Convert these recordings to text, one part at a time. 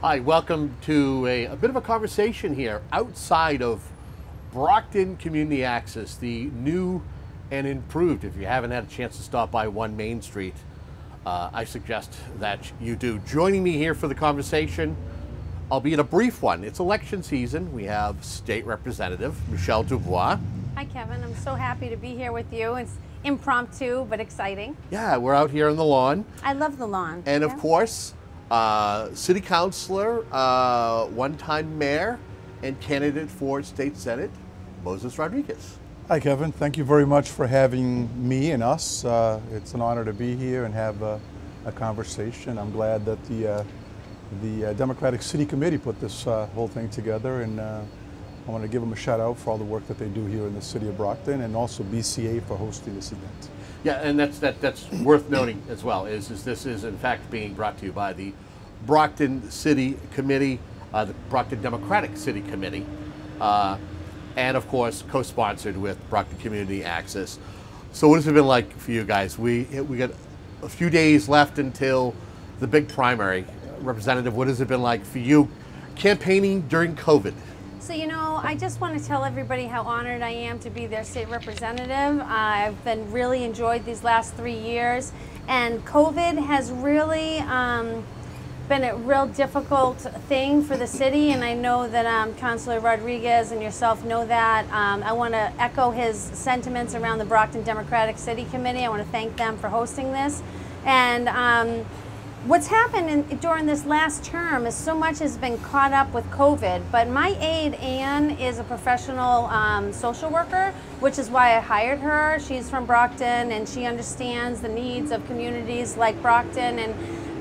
Hi, welcome to a bit of a conversation here outside of Brockton Community Access, the new and improved. If you haven't had a chance to stop by 1 Main Street, I suggest that you do. Joining me here for the conversation, albeit a brief one, it's election season. We have State Representative Michelle Dubois. Hi, Kevin. I'm so happy to be here with you. It's impromptu, but exciting. Yeah, we're out here on the lawn. I love the lawn. And yeah, of course, city councilor, one-time mayor, and candidate for state senate, Moisés Rodrigues. Hi, Kevin. Thank you very much for having me and us. It's an honor to be here and have a conversation. I'm glad that the Democratic City Committee put this whole thing together, and I want to give them a shout out for all the work that they do here in the city of Brockton, and also BCA for hosting this event. Yeah, and that's worth noting as well, is this is in fact being brought to you by the Brockton City Committee, the Brockton Democratic City Committee, and of course co-sponsored with Brockton Community Access. So what has it been like for you guys? We got a few days left until the big primary. Representative, what has it been like for you campaigning during COVID? So, you know, I just want to tell everybody how honored I am to be their state representative. I've been really enjoyed these last 3 years, and COVID has really been a real difficult thing for the city, and I know that Councilor Rodrigues and yourself know that. I want to echo his sentiments around the Brockton Democratic City Committee. I want to thank them for hosting this. And what's happened during this last term is so much has been caught up with COVID, but my aide, Ann, is a professional social worker, which is why I hired her. She's from Brockton, and she understands the needs of communities like Brockton, and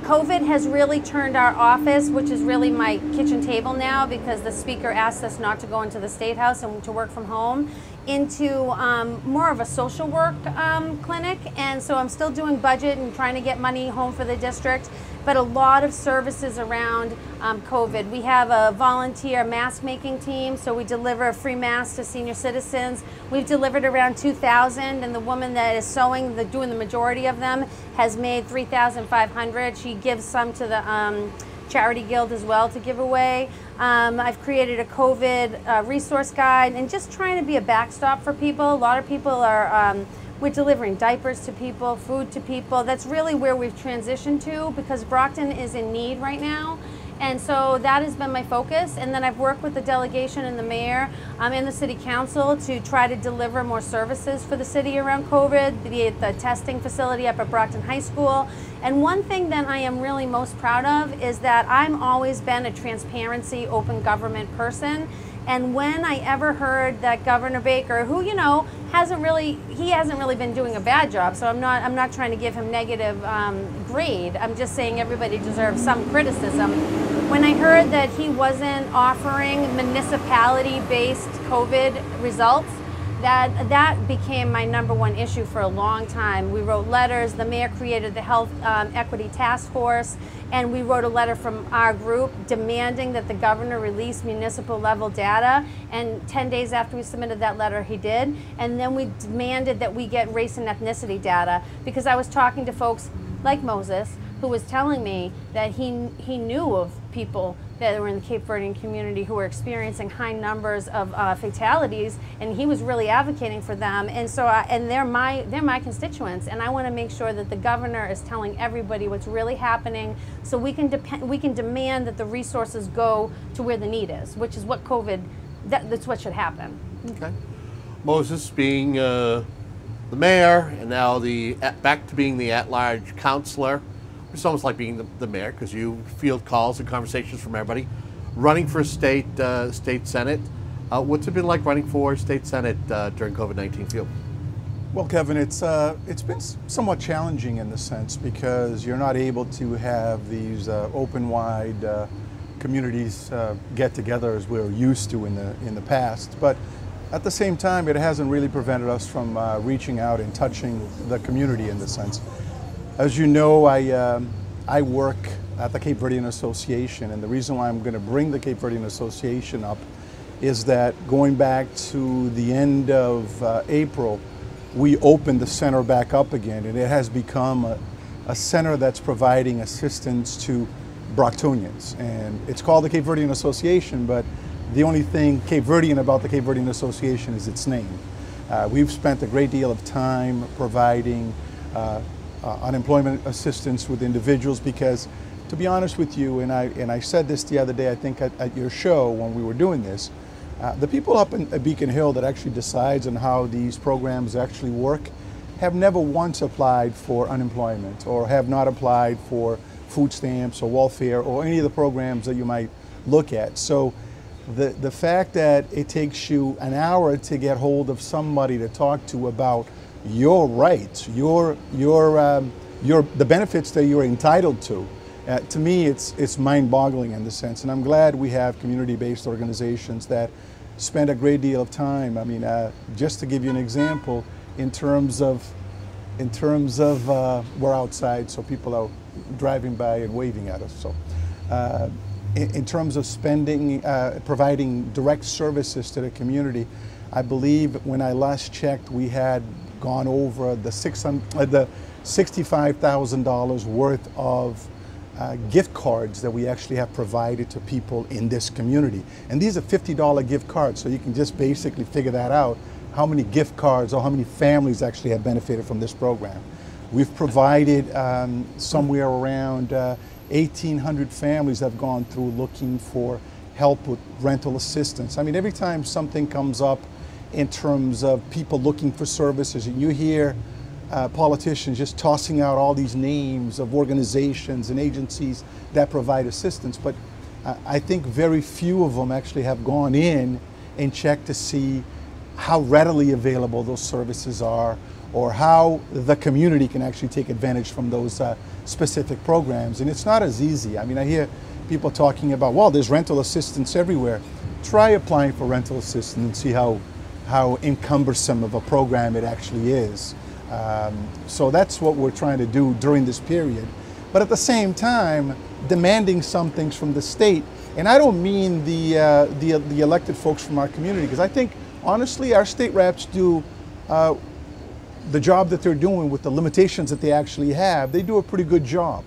COVID has really turned our office, which is really my kitchen table now, because the speaker asked us not to go into the State House and to work from home, into more of a social work clinic. And so I'm still doing budget and trying to get money home for the district, but a lot of services around COVID. We have a volunteer mask making team, so we deliver free masks to senior citizens. We've delivered around 2,000, and the woman that is sewing, doing the majority of them, has made 3,500. She gives some to the Charity Guild as well to give away. I've created a COVID resource guide, and just trying to be a backstop for people. A lot of people are, we're delivering diapers to people, food to people. That's really where we've transitioned to, because Brockton is in need right now. And so that has been my focus. And then I've worked with the delegation and the mayor and the city council to try to deliver more services for the city around COVID, be it the testing facility up at Brockton High School. And one thing that I am really most proud of is that I'm always been a transparency, open government person. And when I ever heard that Governor Baker, who, you know, hasn't really been doing a bad job, so I'm not trying to give him negative grade. I'm just saying everybody deserves some criticism. When I heard that he wasn't offering municipality-based COVID results, that became my #1 issue for a long time. We wrote letters. The mayor created the Health Equity Task Force, and we wrote a letter from our group demanding that the governor release municipal level data, and 10 days after we submitted that letter, he did. And then we demanded that we get race and ethnicity data, because I was talking to folks like Moisés, who was telling me that he knew of people that were in the Cape Verdean community who were experiencing high numbers of fatalities, and he was really advocating for them. And so, and they're my constituents, and I want to make sure that the governor is telling everybody what's really happening, so we can demand that the resources go to where the need is, which is what COVID. That's what should happen. Okay, Moisés, being the mayor, and now back to being the at-large councilor. It's almost like being the mayor, because you field calls and conversations from everybody. Running for state senate, what's it been like running for state senate during COVID-19 field? Well, Kevin, it's been somewhat challenging in the sense, because you're not able to have these open, wide communities get-togethers we're used to in the past. But at the same time, it hasn't really prevented us from reaching out and touching the community in the sense. As you know, I work at the Cape Verdean Association, and the reason why I'm going to bring the Cape Verdean Association up is that going back to the end of April, we opened the center back up again, and it has become a center that's providing assistance to Brocktonians. And it's called the Cape Verdean Association, but the only thing Cape Verdean about the Cape Verdean Association is its name. We've spent a great deal of time providing unemployment assistance with individuals because, to be honest with you, and I said this the other day, I think at your show when we were doing this, the people up in Beacon Hill that actually decides on how these programs actually work have never once applied for unemployment or have not applied for food stamps or welfare or any of the programs that you might look at. So the fact that it takes you an hour to get hold of somebody to talk to about your rights, the benefits that you're entitled to me, it's mind-boggling in the sense. And I'm glad we have community-based organizations that spend a great deal of time. I mean, just to give you an example, in terms of we're outside, so people are driving by and waving at us. So, in terms of spending, providing direct services to the community, I believe when I last checked, we had gone over the $65,000 worth of gift cards that we actually have provided to people in this community. And these are $50 gift cards, so you can just basically figure that out, how many gift cards or how many families actually have benefited from this program. We've provided somewhere around 1,800 families have gone through looking for help with rental assistance. I mean, every time something comes up in terms of people looking for services, and you hear politicians just tossing out all these names of organizations and agencies that provide assistance, but I think very few of them actually have gone in and checked to see how readily available those services are or how the community can actually take advantage from those specific programs. And it's not as easy. I mean, I hear people talking about, well, there's rental assistance everywhere. Try applying for rental assistance and see how encumbersome of a program it actually is. So that's what we're trying to do during this period. But at the same time, demanding some things from the state. And I don't mean the elected folks from our community, because I think, honestly, our state reps do the job that they're doing with the limitations that they actually have. They do a pretty good job.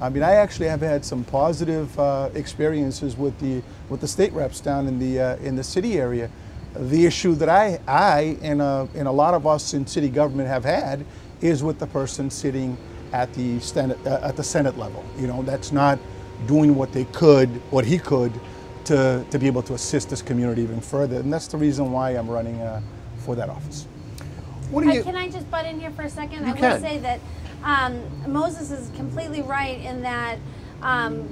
I mean, I actually have had some positive experiences with the state reps down in the city area. The issue that I and a lot of us in city government have had is with the person sitting at the Senate level. You know, that's not doing what they could, what he could, to be able to assist this community even further. And that's the reason why I'm running for that office. What do you, can I just butt in here for a second? I want to say that Moses is completely right in that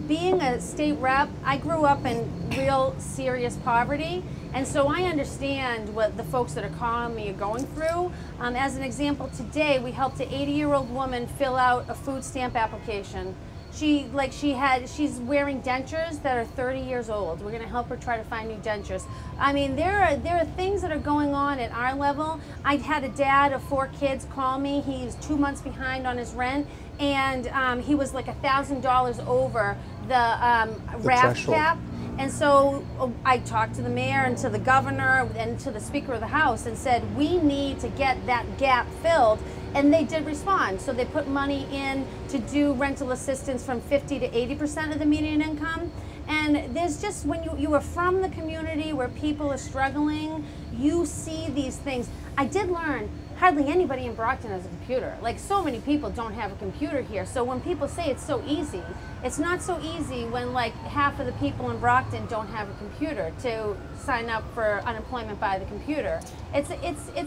being a state rep, I grew up in real serious poverty. And so I understand what the folks that are calling me are going through. As an example, today we helped an 80-year-old woman fill out a food stamp application. She's wearing dentures that are 30 years old. We're gonna help her try to find new dentures. I mean, there are things that are going on at our level. I had a dad of 4 kids call me. He's 2 months behind on his rent, and he was like $1,000 over the RAF cap. And so I talked to the mayor and to the governor and to the Speaker of the House and said, we need to get that gap filled. And they did respond. So they put money in to do rental assistance from 50 to 80% of the median income. And there's just, when you are from the community where people are struggling, you see these things. I did learn hardly anybody in Brockton has a computer. Like, so many people don't have a computer here. So when people say it's so easy, it's not so easy when like half of the people in Brockton don't have a computer to sign up for unemployment by the computer. It's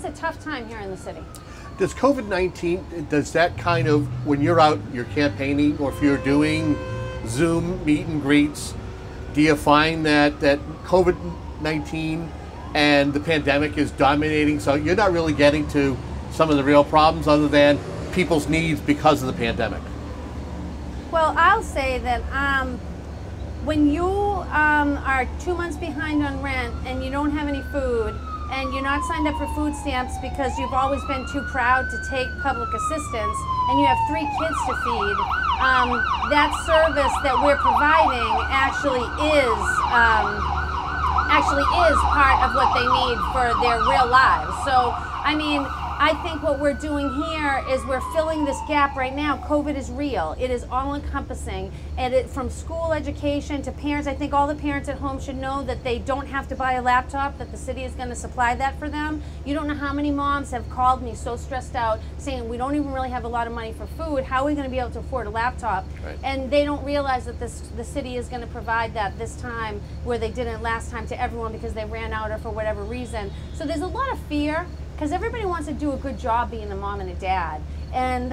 a tough time here in the city. Does COVID-19, does that kind of, when you're out, you're campaigning, or if you're doing Zoom meet and greets, do you find that COVID-19 and the pandemic is dominating, so you're not really getting to some of the real problems other than people's needs because of the pandemic? Well, I'll say that when you are 2 months behind on rent and you don't have any food, and you're not signed up for food stamps because you've always been too proud to take public assistance, and you have 3 kids to feed, that service that we're providing actually is part of what they need for their real lives. So, I mean, I think what we're doing here is we're filling this gap right now. COVID is real. It is all-encompassing. And it, from school education to parents, I think all the parents at home should know that they don't have to buy a laptop, that the city is going to supply that for them. You don't know how many moms have called me so stressed out saying, we don't even really have a lot of money for food. How are we going to be able to afford a laptop? Right. And they don't realize that the city is going to provide that this time where they didn't last time to everyone because they ran out or for whatever reason. So there's a lot of fear, because everybody wants to do a good job being a mom and a dad. And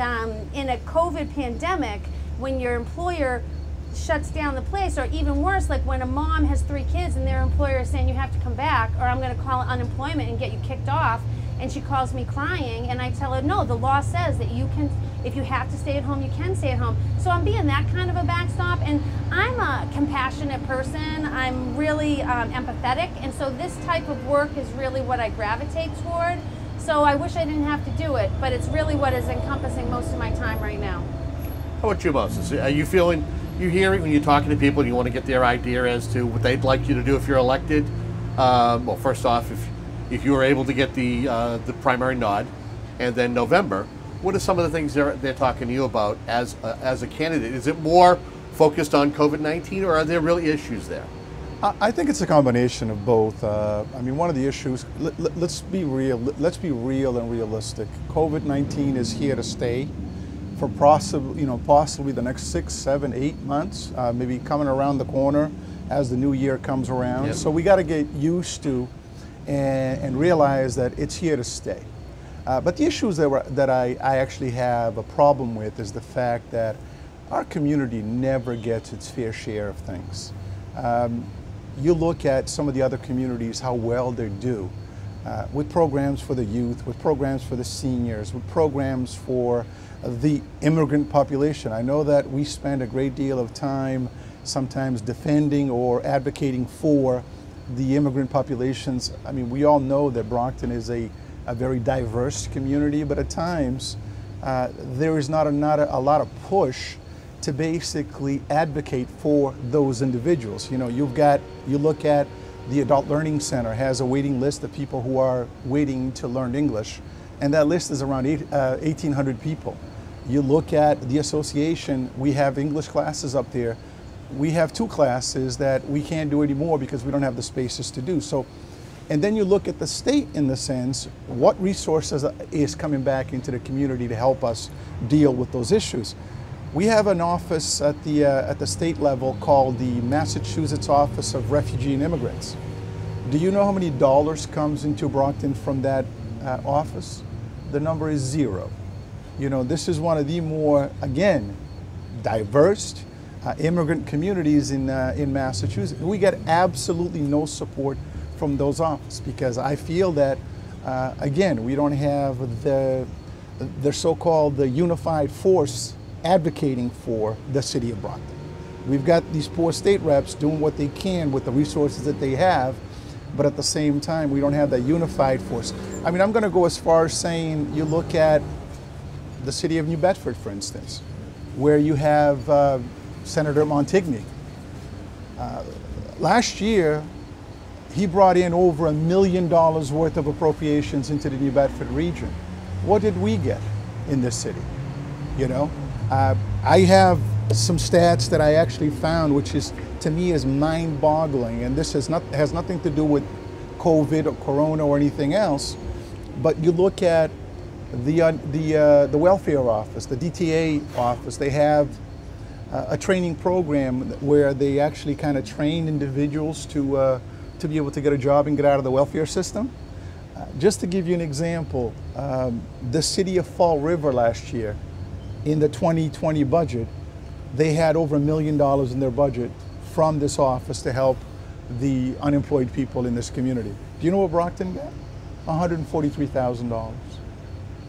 in a COVID pandemic, when your employer shuts down the place, or even worse, like when a mom has 3 kids and their employer is saying you have to come back or I'm gonna call unemployment and get you kicked off, and she calls me crying and I tell her, no, the law says that you can, if you have to stay at home, you can stay at home. So I'm being that kind of a backstop, and I'm a compassionate person. I'm really empathetic, and so this type of work is really what I gravitate toward. So I wish I didn't have to do it, but it's really what is encompassing most of my time right now. How about you, Moisés? Are you feeling, you hear it when you're talking to people and you want to get their idea as to what they'd like you to do if you're elected? Well, first off, if you were able to get the primary nod, and then November, what are some of the things they're talking to you about as a candidate? Is it more focused on COVID-19, or are there really issues there? I think it's a combination of both. I mean, one of the issues, let's be real. Let's be real and realistic. COVID-19 is here to stay for possibly, you know, possibly the next 6, 7, 8 months, maybe coming around the corner as the new year comes around. Yep. So we got to get used to and realize that it's here to stay. But the issues that I actually have a problem with is the fact that our community never gets its fair share of things. You look at some of the other communities, how well they do with programs for the youth, with programs for the seniors, with programs for the immigrant population. I know that we spend a great deal of time sometimes defending or advocating for the immigrant populations. I mean, we all know that Brockton is a very diverse community, but at times there is not a lot of push to basically advocate for those individuals. You know, you look at the Adult Learning Center has a waiting list of people who are waiting to learn English, and that list is around 1,800 people. You look at the association, we have English classes up there. We have 2 classes that we can't do anymore because we don't have the spaces to do. So, and then you look at the state in the sense, what resources is coming back into the community to help us deal with those issues? We have an office at the state level called the Massachusetts Office of Refugee and Immigrants. Do you know how many dollars comes into Brockton from that office? The number is 0. You know, this is one of the more, again, diverse immigrant communities in Massachusetts. We get absolutely no support from those offices because I feel that, again, we don't have the so-called the unified force advocating for the city of Brockton. We've got these poor state reps doing what they can with the resources that they have, but at the same time, we don't have that unified force. I mean, I'm gonna go as far as saying, you look at the city of New Bedford, for instance, where you have Senator Montigny. Last year, he brought in over $1 million worth of appropriations into the New Bedford region. What did we get in this city, you know? I have some stats that I actually found, which is, to me, is mind-boggling, and this has nothing to do with COVID or Corona or anything else, but you look at the welfare office, the DTA office, they have a training program where they actually kind of train individuals to be able to get a job and get out of the welfare system. Just to give you an example, the city of Fall River last year, in the 2020 budget, they had over $1 million in their budget from this office to help the unemployed people in this community. Do you know what Brockton got? $143,000.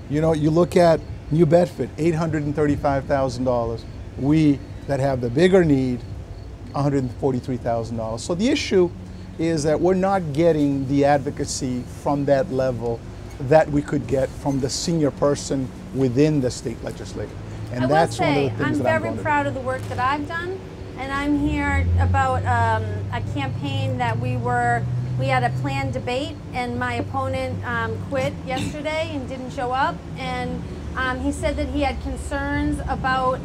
You know, you look at New Bedford, $835,000. We that have the bigger need, $143,000. So the issue is that we're not getting the advocacy from that level that we could get from the senior person within the state legislature. And that's one of the things that I'm very proud of the work that I've done, and I'm here about a campaign that we were We had a planned debate, and my opponent quit yesterday and didn't show up. And he said that he had concerns about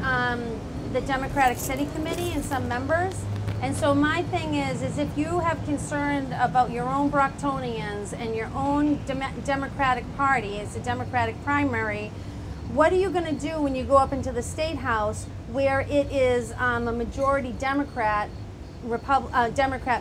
the Democratic City Committee and some members. And so my thing is if you have concern about your own Brocktonians and your own Democratic Party, it's a Democratic primary, what are you going to do when you go up into the State House where it is a majority Democrat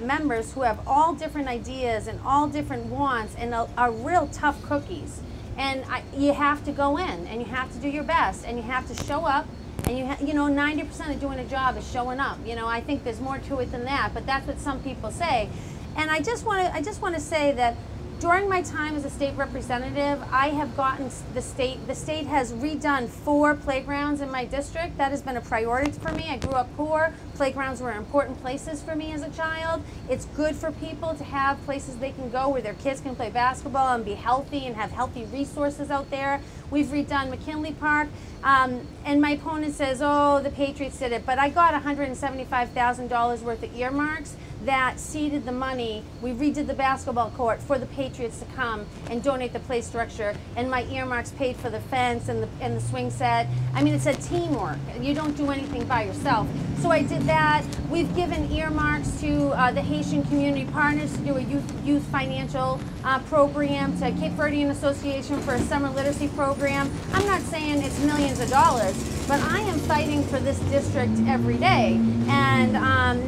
members who have all different ideas and all different wants and are real tough cookies? And you have to go in and you have to do your best and you have to show up. And you know, 90% of doing a job is showing up. You know, I think there's more to it than that, but that's what some people say. And I just want to say that during my time as a state representative, I have gotten the state has redone 4 playgrounds in my district. That has been a priority for me. I grew up poor. Playgrounds were important places for me as a child. It's good for people to have places they can go where their kids can play basketball and be healthy and have healthy resources out there. We've redone McKinley Park. And my opponent says, oh, the Patriots did it. But I got $175,000 worth of earmarks that seeded the money. We redid the basketball court for the Patriots to come and donate the play structure. And my earmarks paid for the fence and the swing set. I mean, it's a teamwork. You don't do anything by yourself. So I did that. We've given earmarks to the Haitian community partners to do a youth financial program, to Cape Verdean Association for a summer literacy program. I'm not saying it's millions of dollars, but I am fighting for this district every day, and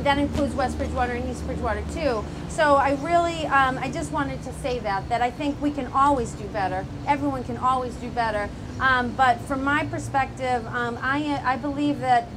that includes West Bridgewater and East Bridgewater too. So I really, I just wanted to say that I think we can always do better. Everyone can always do better. But from my perspective, I believe that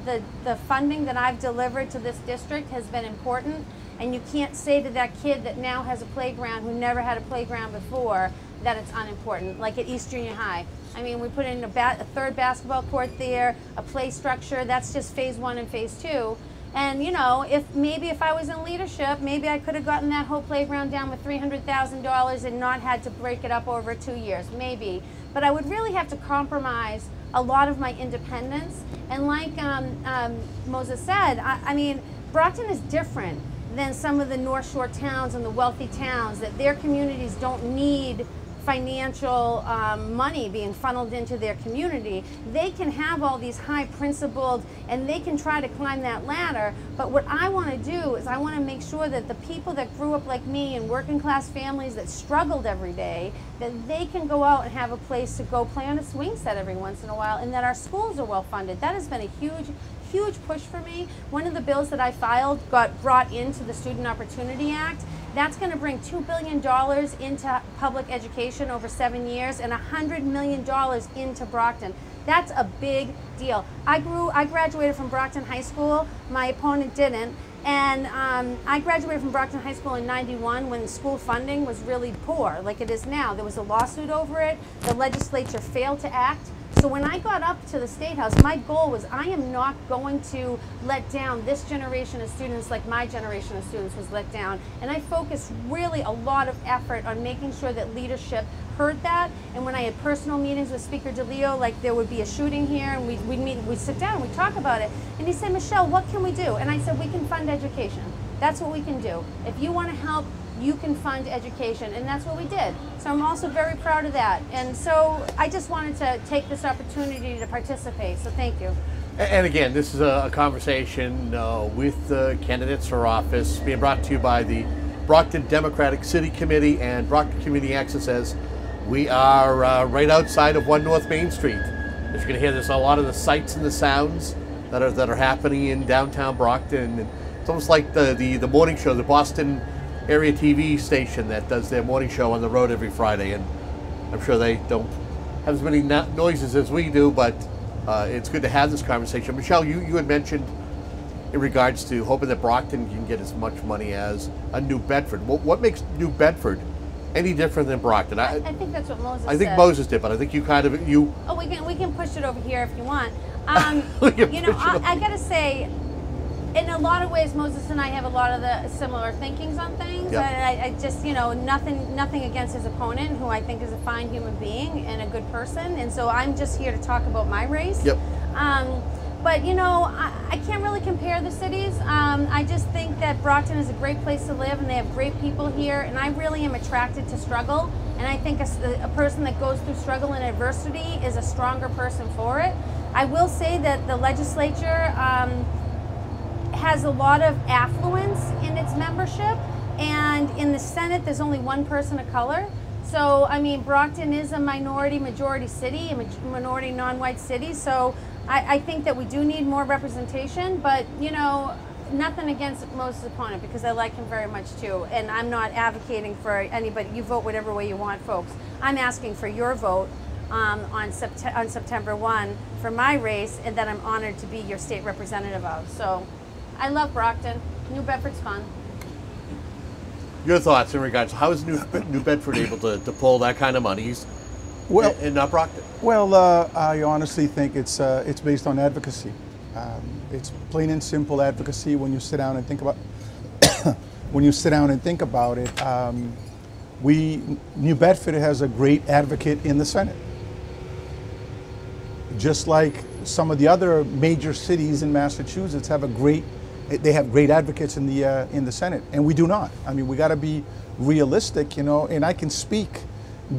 the funding that I've delivered to this district has been important, and you can't say to that kid that now has a playground who never had a playground before that it's unimportant, like at East Junior High. I mean, we put in a third basketball court there, a play structure. That's just phase 1 and phase 2. And, you know, if I was in leadership, maybe I could have gotten that whole playground down with $300,000 and not had to break it up over 2 years, maybe. But I would really have to compromise a lot of my independence. And like Moisés said, I mean, Brockton is different than some of the North Shore towns and the wealthy towns, that their communities don't need financial money being funneled into their community. They can have all these high principled, and they can try to climb that ladder, but what I want to do is I want to make sure that the people that grew up like me in working class families that struggled every day, that they can go out and have a place to go play on a swing set every once in a while, and that our schools are well funded. That has been a huge push for me. One of the bills that I filed got brought into the Student Opportunity Act. That's going to bring $2 billion into public education over 7 years and $100 million into Brockton. That's a big deal. I graduated from Brockton High School. My opponent didn't. And I graduated from Brockton High School in '91 when school funding was really poor, like it is now. There was a lawsuit over it. The legislature failed to act. So when I got up to the State House, my goal was I am not going to let down this generation of students like my generation of students was let down. And I focused really a lot of effort on making sure that leadership heard that. And when I had personal meetings with Speaker DeLeo, like there would be a shooting here, and we'd meet, we'd sit down, we'd talk about it. And he said, Michelle, what can we do? And I said, we can fund education. That's what we can do. If you want to help, you can fund education, and that's what we did. So I'm also very proud of that. And so I just wanted to take this opportunity to participate, so thank you. And again, this is a conversation with the candidates for office being brought to you by the Brockton Democratic City Committee and Brockton Community Access. As we are right outside of 1 North Main Street. As you're going to hear, there's a lot of the sights and the sounds that are happening in downtown Brockton. And it's almost like the morning show, the Boston area TV station that does their morning show on the road every Friday, and I'm sure they don't have as many noises as we do, but it's good to have this conversation. Michelle, you had mentioned in regards to hoping that Brockton can get as much money as a New Bedford. What makes New Bedford any different than Brockton? I think that's what Moisés said. I think Moisés did, but I think you kind of, you... Oh, we can push it over here if you want. You know, I gotta say, in a lot of ways, Moisés and I have a lot of the similar thinkings on things. Yep. I just, you know, nothing against his opponent, who I think is a fine human being and a good person. And so I'm just here to talk about my race. Yep. But, you know, I can't really compare the cities. I just think that Brockton is a great place to live, and they have great people here, and I really am attracted to struggle. And I think a person that goes through struggle and adversity is a stronger person for it. I will say that the legislature has a lot of affluence in its membership, and in the Senate there's only one person of color. So, I mean, Brockton is a minority-majority city, a minority non-white city, so I think that we do need more representation, but, you know, nothing against Moisés' opponent, because I like him very much too, and I'm not advocating for anybody. You vote whatever way you want, folks. I'm asking for your vote on September 1 for my race, and that I'm honored to be your state representative of. So I love Brockton. New Bedford's fun. Your thoughts in regards to how is New Bedford able to pull that kind of monies? Well, and not Brockton. Well, I honestly think it's based on advocacy. It's plain and simple advocacy. When you sit down and think about it, New Bedford has a great advocate in the Senate, just like some of the other major cities in Massachusetts have great advocates in the Senate, and we do not. I mean, we got to be realistic, you know. And I can speak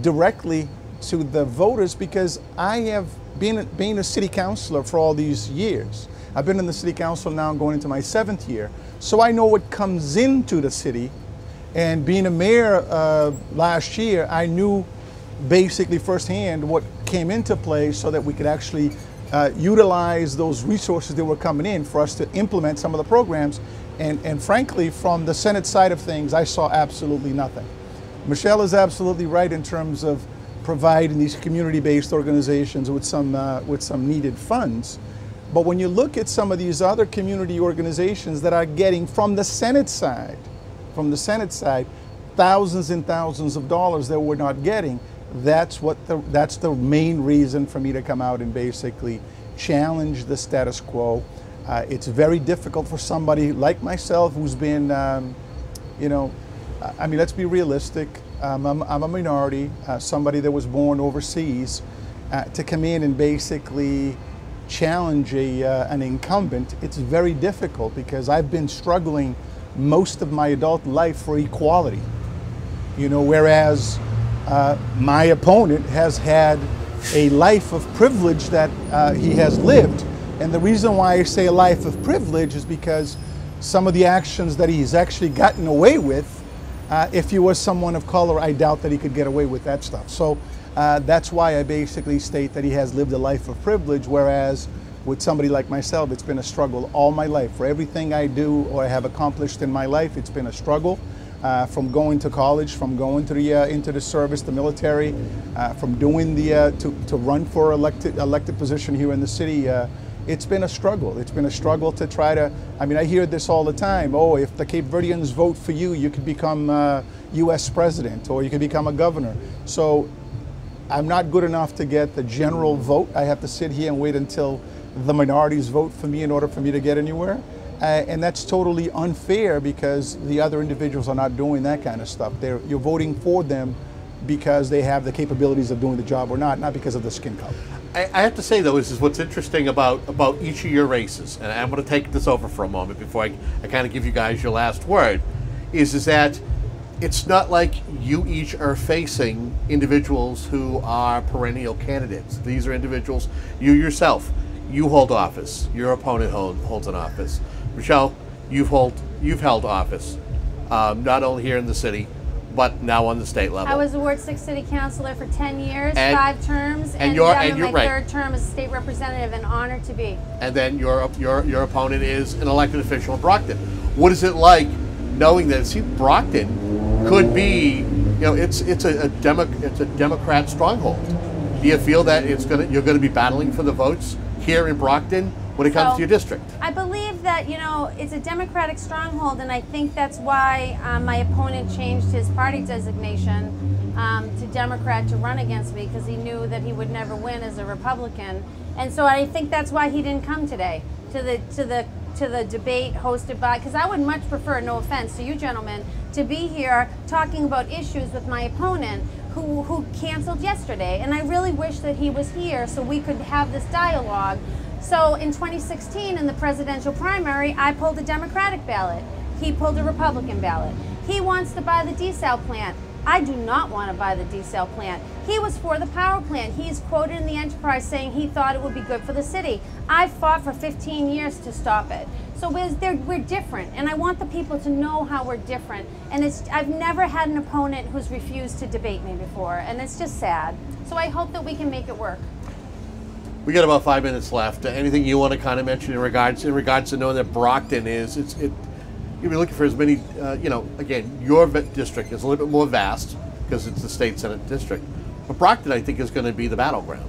directly to the voters, because I have been a city councilor for all these years. I've been in the city council now going into my 7th year, so I know what comes into the city. And being a mayor last year, I knew basically firsthand what came into play so that we could actually utilize those resources that were coming in for us to implement some of the programs. And frankly, from the Senate side of things, I saw absolutely nothing. Michelle is absolutely right in terms of providing these community-based organizations with some needed funds. But when you look at some of these other community organizations that are getting from the Senate side, thousands and thousands of dollars that we're not getting, that's the main reason for me to come out and basically challenge the status quo. It's very difficult for somebody like myself who's been, you know, I mean, let's be realistic. I'm a minority, somebody that was born overseas, to come in and basically challenge an incumbent. It's very difficult because I've been struggling most of my adult life for equality, you know, whereas my opponent has had a life of privilege that he has lived. And the reason why I say a life of privilege is because some of the actions that he's actually gotten away with, if he was someone of color, I doubt that he could get away with that stuff. So that's why I basically state that he has lived a life of privilege, whereas with somebody like myself, it's been a struggle all my life. For everything I do or I have accomplished in my life, it's been a struggle. From going to college, from going to the, into the service, the military, from doing the, to run for elected position here in the city, it's been a struggle. It's been a struggle to try to, I mean, I hear this all the time. Oh, if the Cape Verdeans vote for you, you could become US president, or you could become a governor. So I'm not good enough to get the general vote. I have to sit here and wait until the minorities vote for me in order for me to get anywhere. And that's totally unfair, because the other individuals are not doing that kind of stuff. You're voting for them because they have the capabilities of doing the job or not, not because of the skin color. I have to say, though, this is what's interesting about each of your races, and I'm going to take this over for a moment before I kind of give you guys your last word, is that it's not like you each are facing individuals who are perennial candidates. These are individuals, you yourself, you hold office, your opponent holds an office. Michelle, you've held office, not only here in the city, but now on the state level. I was a Ward 6 city councilor for 10 years, and 5 terms, and my 3rd term as a state representative, and honored to be. And then your opponent is an elected official in Brockton. What is it like knowing that, see, Brockton could be, you know, it's a Democrat stronghold. Do you feel that you're gonna be battling for the votes here in Brockton when it comes to your district? I believe that, you know, it's a Democratic stronghold, and I think that's why my opponent changed his party designation to Democrat to run against me, because he knew that he would never win as a Republican. And so I think that's why he didn't come today to the debate hosted by, because I would much prefer, no offense to you gentlemen, to be here talking about issues with my opponent who canceled yesterday. And I really wish that he was here so we could have this dialogue. So in 2016, in the presidential primary, I pulled a Democratic ballot. He pulled a Republican ballot. He wants to buy the desal plant. I do not want to buy the desal plant. He was for the power plant. He's quoted in the Enterprise saying he thought it would be good for the city. I fought for 15 years to stop it. So we're different, and I want the people to know how we're different. And I've never had an opponent who's refused to debate me before, and it's just sad. So I hope that we can make it work. We got about 5 minutes left. Anything you want to kind of mention in regards to knowing that Brockton is you'll be looking for as many, you know, again, your district is a little bit more vast because it's the state senate district, but Brockton, I think, is going to be the battleground.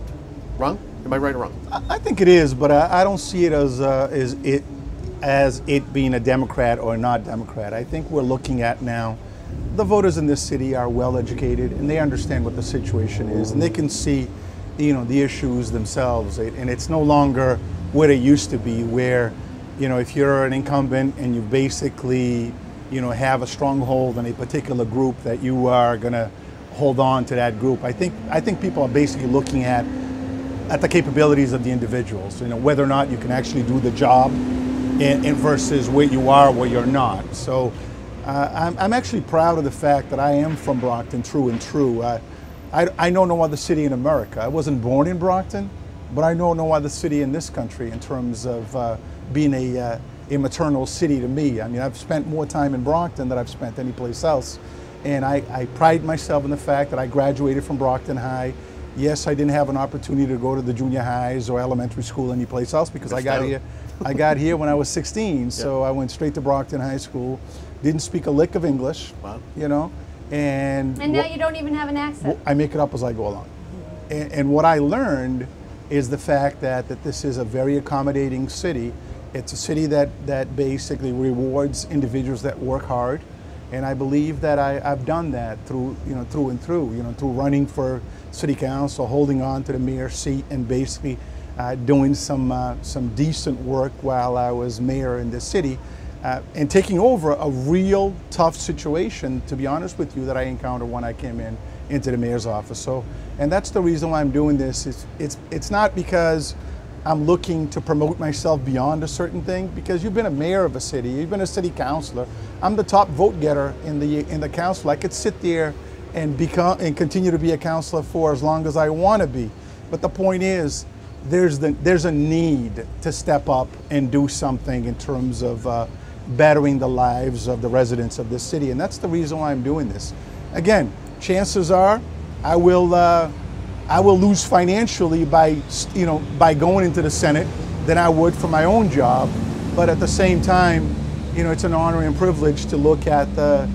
Wrong? Am I right or wrong? I think it is, but I don't see it as it being a Democrat or not Democrat. I think we're looking at now, the voters in this city are well educated and they understand what the situation is and they can see, you know, the issues themselves. And it's no longer what it used to be where, you know, if you're an incumbent and you basically, you know, have a stronghold in a particular group that you are going to hold on to that group. I think people are basically looking at the capabilities of the individuals, you know, whether or not you can actually do the job and versus where you are, where you're not. So I'm actually proud of the fact that I am from Brockton, true and true. I know no other city in America. I wasn't born in Brockton, but I know no other city in this country in terms of being a maternal city to me. I mean, I've spent more time in Brockton than I've spent anyplace else. And I pride myself in the fact that I graduated from Brockton High. Yes, I didn't have an opportunity to go to the junior highs or elementary school anyplace else because I got here when I was 16. Yeah. So I went straight to Brockton High School, didn't speak a lick of English, wow. You know. And now you don't even have an accent. I make it up as I go along. And what I learned is the fact that this is a very accommodating city. It's a city that basically rewards individuals that work hard. And I believe that I've done that through, you know, through and through, you know, through running for city council, holding on to the mayor seat, and basically doing some decent work while I was mayor in this city, and taking over a real tough situation, to be honest with you, that I encountered when I came into the mayor's office. So, and that's the reason why I'm doing this. It's not because I'm looking to promote myself beyond a certain thing, because you've been a mayor of a city, you've been a city councilor. I'm the top vote getter in the council. I could sit there and continue to be a councilor for as long as I want to be. But the point is, there's a need to step up and do something in terms of bettering the lives of the residents of this city, and that's the reason why I'm doing this. Again, chances are, I will lose financially by going into the Senate than I would for my own job. But at the same time, you know, it's an honor and privilege to look at the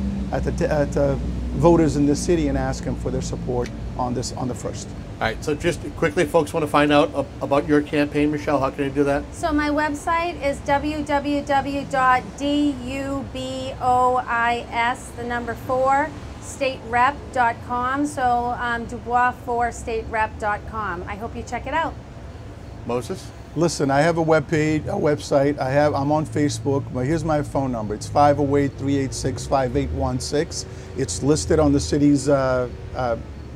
voters in this city and ask them for their support on the first. All right, so just quickly, folks want to find out about your campaign, Michelle, how can they do that? So my website is www.dubois4staterep.com, so dubois4staterep.com. I hope you check it out. Moisés? Listen, I have a website. I'm on Facebook, but here's my phone number. It's 508-386-5816. It's listed on the city's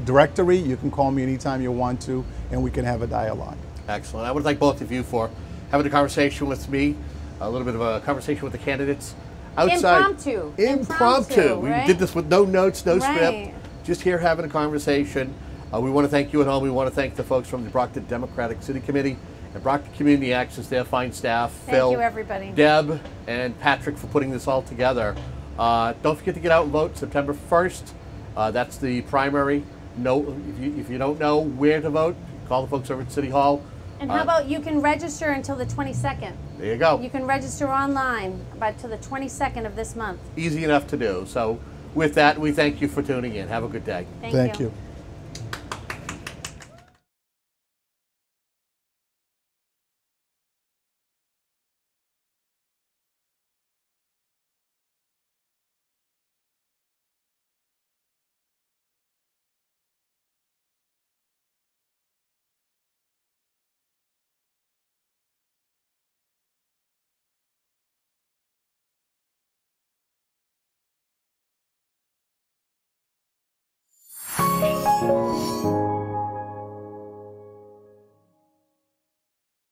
directory. You can call me anytime you want to, and we can have a dialogue. Excellent. I would thank both of you for having a conversation with me, a little bit of a conversation with the candidates. Outside. Impromptu. We right? did this with no notes, no right. script. Just here having a conversation. We want to thank you at home. We want to thank the folks from the Brockton Democratic City Committee and Brockton Community Access, their fine staff, Phil, you, everybody. Deb, and Patrick for putting this all together. Don't forget to get out and vote September 1st. That's the primary. If you don't know where to vote, call the folks over at City Hall. And how about you can register until the 22nd? There you go. You can register online till the 22nd of this month. Easy enough to do. So with that, we thank you for tuning in. Have a good day. Thank you.